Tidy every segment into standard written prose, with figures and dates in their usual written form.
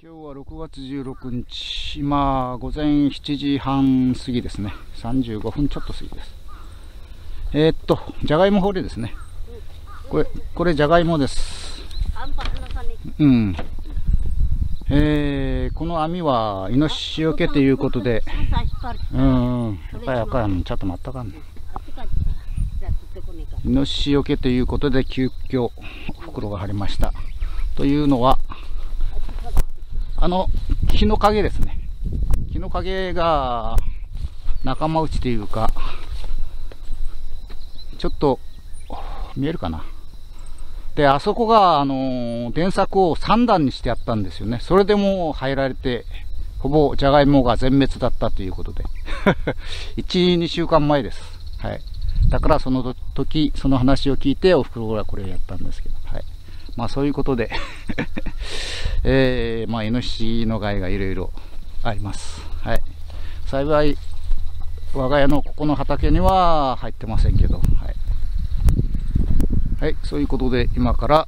今日は6月16日、今午前7時半過ぎですね。35分ちょっと過ぎです。じゃがいも掘りですね。これじゃがいもです。うん。この網はイノシシよけということで、ちょっと待ったかんね。イノシシよけということで急遽袋が張りました。というのは、木の陰ですね。木の陰が仲間内というか、ちょっと見えるかな。で、あそこが電柵を3段にしてあったんですよね。それでもう入られて、ほぼじゃがいもが全滅だったということで1、2週間前です。はい。だからその時その話を聞いてお袋がこれをやったんですけど、はい。まあそういうことで、まあイノシシの害がいろいろあります。はい。幸い我が家のここの畑には入ってませんけど、はい。はい、そういうことで今から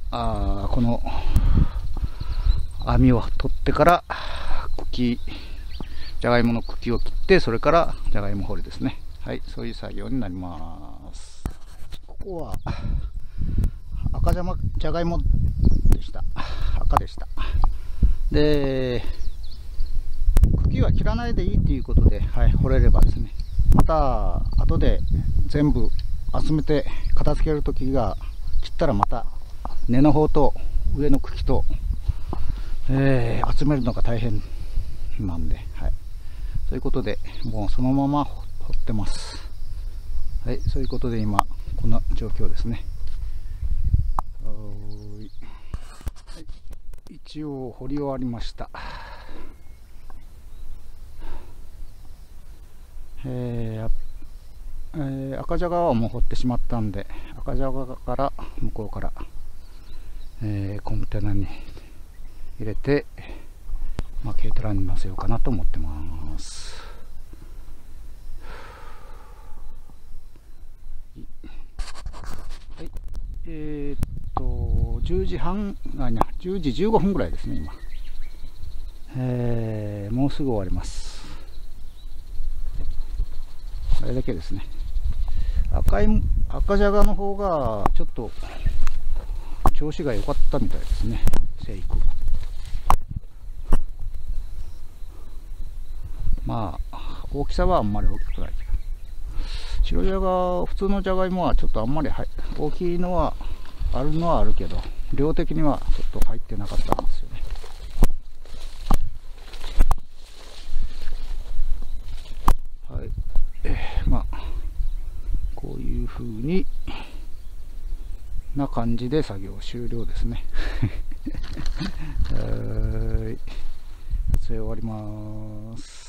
この網を取ってから茎、じゃがいもの茎を切ってそれからじゃがいも掘りですね。はい、そういう作業になります。ここは赤じゃがいもでした。赤でした。で、茎は切らないでいいということで、はい、掘れればですね、また後で全部集めて片付けるときが切ったらまた根の方と上の茎と、集めるのが大変なんで、はい、ということでもうそのまま掘ってます。はい、そういうことで今こんな状況ですね。一応掘り終わりました。赤じゃがはもう掘ってしまったんで、赤じゃがから向こうから、コンテナに入れて、まあ、軽トラに乗せようかなと思ってます。はい、10時15分ぐらいですね、今。もうすぐ終わります。あれだけですね。赤じゃがの方が、ちょっと、調子が良かったみたいですね、生育が。まあ、大きさはあんまり大きくないけど。白じゃが、普通のじゃがいもはちょっとあんまり大きいのは、あるのはあるけど、量的にはちょっと入ってなかったんですよね。はい、まあこういうふうにな感じで作業終了ですね。はい、撮影終わります。